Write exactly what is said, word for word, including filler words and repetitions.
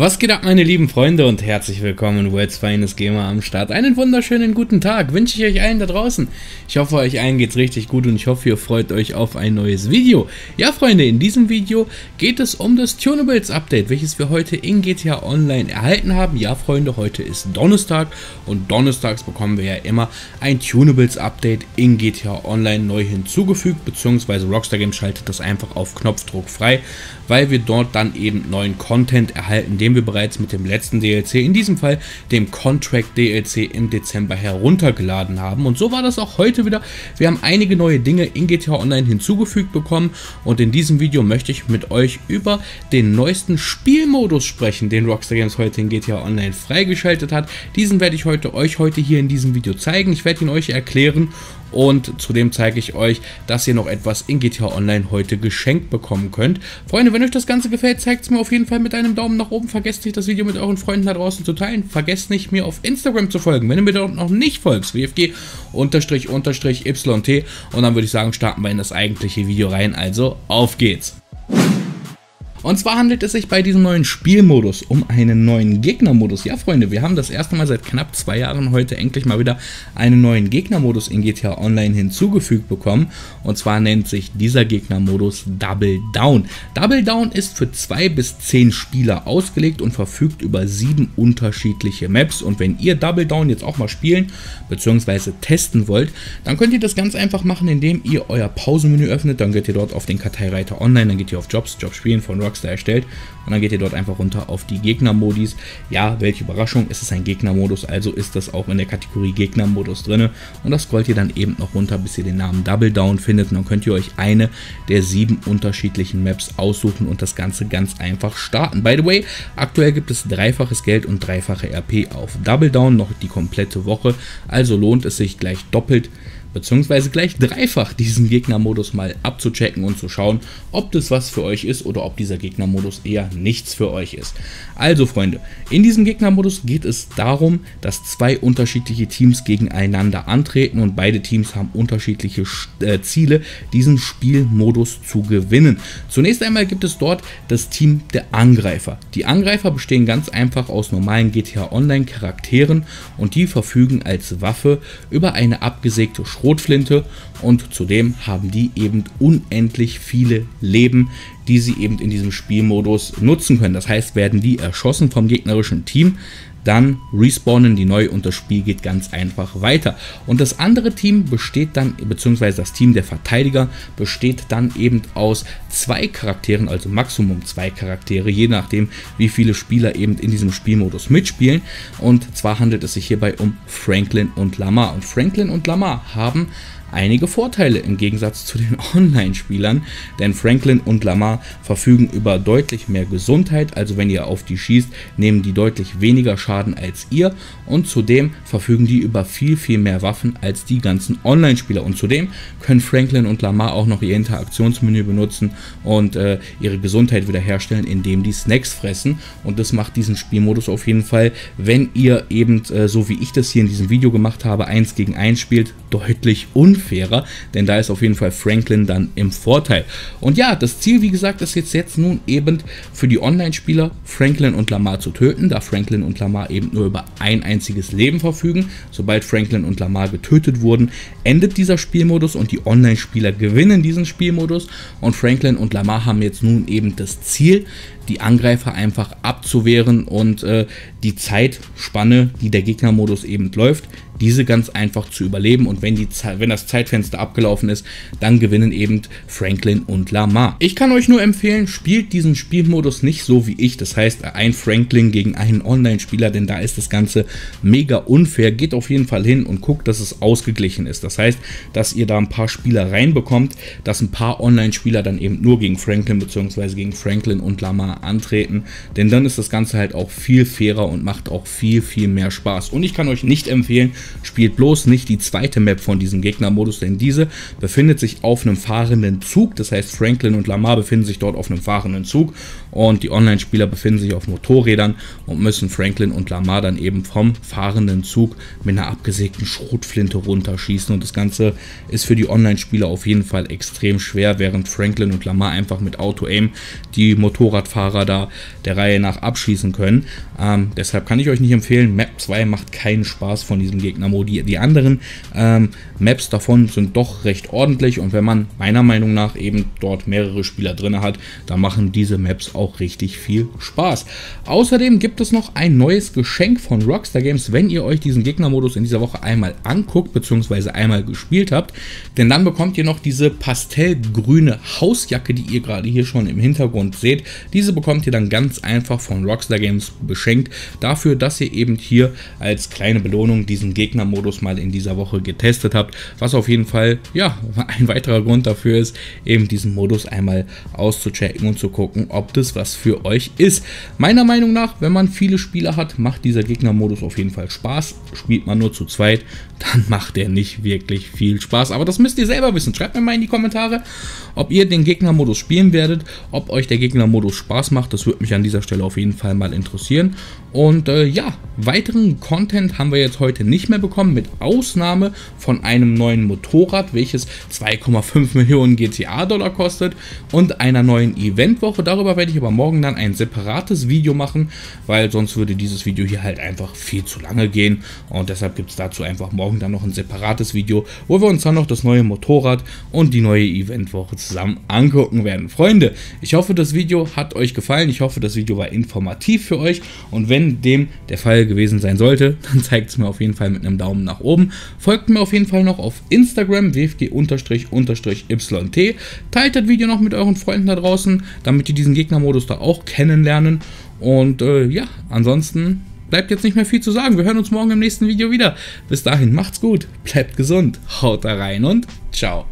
Was geht ab, meine lieben Freunde, und herzlich willkommen, World's Finest Gamer am Start. Einen wunderschönen guten Tag wünsche ich euch allen da draußen. Ich hoffe, euch allen geht's richtig gut und ich hoffe, ihr freut euch auf ein neues Video. Ja, Freunde, in diesem Video geht es um das Tuneables Update, welches wir heute in G T A Online erhalten haben. Ja, Freunde, heute ist Donnerstag und donnerstags bekommen wir ja immer ein Tuneables Update in G T A Online neu hinzugefügt, beziehungsweise Rockstar Games schaltet das einfach auf Knopfdruck frei, weil wir dort dann eben neuen Content erhalten, den wir bereits mit dem letzten D L C, in diesem Fall dem Contract D L C im Dezember heruntergeladen haben. Und so war das auch heute wieder. Wir haben einige neue Dinge in G T A Online hinzugefügt bekommen und in diesem Video möchte ich mit euch über den neuesten Spielmodus sprechen, den Rockstar Games heute in G T A Online freigeschaltet hat. Diesen werde ich heute euch heute hier in diesem Video zeigen. Ich werde ihn euch erklären und zudem zeige ich euch, dass ihr noch etwas in G T A Online heute geschenkt bekommen könnt. Freunde, wenn euch das Ganze gefällt, zeigt es mir auf jeden Fall mit einem Daumen nach oben. Vergesst nicht, das Video mit euren Freunden da draußen zu teilen. Vergesst nicht, mir auf Instagram zu folgen, wenn du mir dort noch nicht folgst. W F G unterstrich unterstrich Y T. Und dann würde ich sagen, starten wir in das eigentliche Video rein. Also, auf geht's! Und zwar handelt es sich bei diesem neuen Spielmodus um einen neuen Gegnermodus. Ja, Freunde, wir haben das erste Mal seit knapp zwei Jahren heute endlich mal wieder einen neuen Gegnermodus in G T A Online hinzugefügt bekommen. Und zwar nennt sich dieser Gegnermodus Double Down. Double Down ist für zwei bis zehn Spieler ausgelegt und verfügt über sieben unterschiedliche Maps. Und wenn ihr Double Down jetzt auch mal spielen bzw. testen wollt, dann könnt ihr das ganz einfach machen, indem ihr euer Pausenmenü öffnet. Dann geht ihr dort auf den Karteireiter Online, dann geht ihr auf Jobs, Jobs spielen von Rockstar erstellt und dann geht ihr dort einfach runter auf die Gegnermodis. Ja, welche Überraschung, es ist ein Gegnermodus, also ist das auch in der Kategorie Gegnermodus drin und das scrollt ihr dann eben noch runter, bis ihr den Namen Double Down findet und dann könnt ihr euch eine der sieben unterschiedlichen Maps aussuchen und das Ganze ganz einfach starten. By the way, aktuell gibt es dreifaches Geld und dreifache R P auf Double Down noch die komplette Woche, also lohnt es sich gleich doppelt beziehungsweise gleich dreifach diesen Gegnermodus mal abzuchecken und zu schauen, ob das was für euch ist oder ob dieser Gegnermodus eher nichts für euch ist. Also Freunde, in diesem Gegnermodus geht es darum, dass zwei unterschiedliche Teams gegeneinander antreten und beide Teams haben unterschiedliche äh, Ziele, diesen Spielmodus zu gewinnen. Zunächst einmal gibt es dort das Team der Angreifer. Die Angreifer bestehen ganz einfach aus normalen G T A Online Charakteren und die verfügen als Waffe über eine abgesägte Schrotflinte. Schrotflinte und zudem haben die eben unendlich viele Leben, die sie eben in diesem Spielmodus nutzen können. Das heißt, werden die erschossen vom gegnerischen Team, dann respawnen die neu und das Spiel geht ganz einfach weiter. Und das andere Team besteht dann, beziehungsweise das Team der Verteidiger besteht dann eben aus zwei Charakteren, also Maximum zwei Charaktere, je nachdem wie viele Spieler eben in diesem Spielmodus mitspielen. Und zwar handelt es sich hierbei um Franklin und Lamar. Und Franklin und Lamar haben einige Vorteile im Gegensatz zu den Online-Spielern, denn Franklin und Lamar verfügen über deutlich mehr Gesundheit, also wenn ihr auf die schießt, nehmen die deutlich weniger Schaden als ihr und zudem verfügen die über viel, viel mehr Waffen als die ganzen Online-Spieler und zudem können Franklin und Lamar auch noch ihr Interaktionsmenü benutzen und äh, ihre Gesundheit wiederherstellen, indem die Snacks fressen und das macht diesen Spielmodus auf jeden Fall, wenn ihr eben, äh, so wie ich das hier in diesem Video gemacht habe, eins gegen eins spielt, deutlich unfair. Fairer, denn da ist auf jeden Fall Franklin dann im Vorteil. Und ja, das Ziel, wie gesagt, ist jetzt, jetzt nun eben für die Online-Spieler Franklin und Lamar zu töten, da Franklin und Lamar eben nur über ein einziges Leben verfügen. Sobald Franklin und Lamar getötet wurden, endet dieser Spielmodus und die Online-Spieler gewinnen diesen Spielmodus und Franklin und Lamar haben jetzt nun eben das Ziel, die Angreifer einfach abzuwehren und äh, die Zeitspanne, die der Gegnermodus eben läuft, diese ganz einfach zu überleben und wenn, die, wenn das Zeitfenster abgelaufen ist, dann gewinnen eben Franklin und Lamar. Ich kann euch nur empfehlen, spielt diesen Spielmodus nicht so wie ich, das heißt ein Franklin gegen einen Online-Spieler, denn da ist das Ganze mega unfair, geht auf jeden Fall hin und guckt, dass es ausgeglichen ist, das heißt, dass ihr da ein paar Spieler reinbekommt, dass ein paar Online-Spieler dann eben nur gegen Franklin bzw. gegen Franklin und Lamar antreten, denn dann ist das Ganze halt auch viel fairer und macht auch viel, viel mehr Spaß und ich kann euch nicht empfehlen, Spielt bloß nicht die zweite Map von diesem Gegnermodus, denn diese befindet sich auf einem fahrenden Zug. Das heißt, Franklin und Lamar befinden sich dort auf einem fahrenden Zug und die Online-Spieler befinden sich auf Motorrädern und müssen Franklin und Lamar dann eben vom fahrenden Zug mit einer abgesägten Schrotflinte runterschießen. Und das Ganze ist für die Online-Spieler auf jeden Fall extrem schwer, während Franklin und Lamar einfach mit Auto-Aim die Motorradfahrer da der Reihe nach abschießen können. Ähm, deshalb kann ich euch nicht empfehlen, Map zwei macht keinen Spaß von diesem Gegnermodi. Die anderen ähm, Maps davon sind doch recht ordentlich und wenn man meiner Meinung nach eben dort mehrere Spieler drin hat, dann machen diese Maps auch richtig viel Spaß. Außerdem gibt es noch ein neues Geschenk von Rockstar Games, wenn ihr euch diesen Gegnermodus in dieser Woche einmal anguckt bzw. einmal gespielt habt, denn dann bekommt ihr noch diese pastellgrüne Hausjacke, die ihr gerade hier schon im Hintergrund seht. Diese bekommt ihr dann ganz einfach von Rockstar Games beschenkt, dafür, dass ihr eben hier als kleine Belohnung diesen Gegnermodus mal in dieser Woche getestet habt, was auf jeden Fall, ja, ein weiterer Grund dafür ist, eben diesen Modus einmal auszuchecken und zu gucken, ob das was für euch ist. Meiner Meinung nach, wenn man viele Spieler hat, macht dieser Gegnermodus auf jeden Fall Spaß. Spielt man nur zu zweit, dann macht er nicht wirklich viel Spaß, aber das müsst ihr selber wissen. Schreibt mir mal in die Kommentare, ob ihr den Gegnermodus spielen werdet, ob euch der Gegnermodus Spaß macht. Das würde mich an dieser Stelle auf jeden Fall mal interessieren. Und äh, ja, weiteren Content haben wir jetzt heute nicht mehr bekommen, mit Ausnahme von einem neuen Motorrad, welches zwei Komma fünf Millionen G T A-Dollar kostet, und einer neuen Eventwoche. Darüber werde ich aber morgen dann ein separates Video machen, weil sonst würde dieses Video hier halt einfach viel zu lange gehen und deshalb gibt es dazu einfach morgen dann noch ein separates Video, wo wir uns dann noch das neue Motorrad und die neue Eventwoche zusammen angucken werden. Freunde, ich hoffe, das Video hat euch gefallen. Ich hoffe, das Video war informativ für euch und wenn dem der Fall gewesen sein sollte, dann zeigt es mir auf jeden Fall mit einem Daumen nach oben. Folgt mir auf jeden Fall noch auf Instagram, w f g unterstrich unterstrich y t. Teilt das Video noch mit euren Freunden da draußen, damit die diesen Gegnermodus da auch kennenlernen. Und äh, ja, ansonsten bleibt jetzt nicht mehr viel zu sagen. Wir hören uns morgen im nächsten Video wieder. Bis dahin, macht's gut, bleibt gesund, haut da rein und ciao.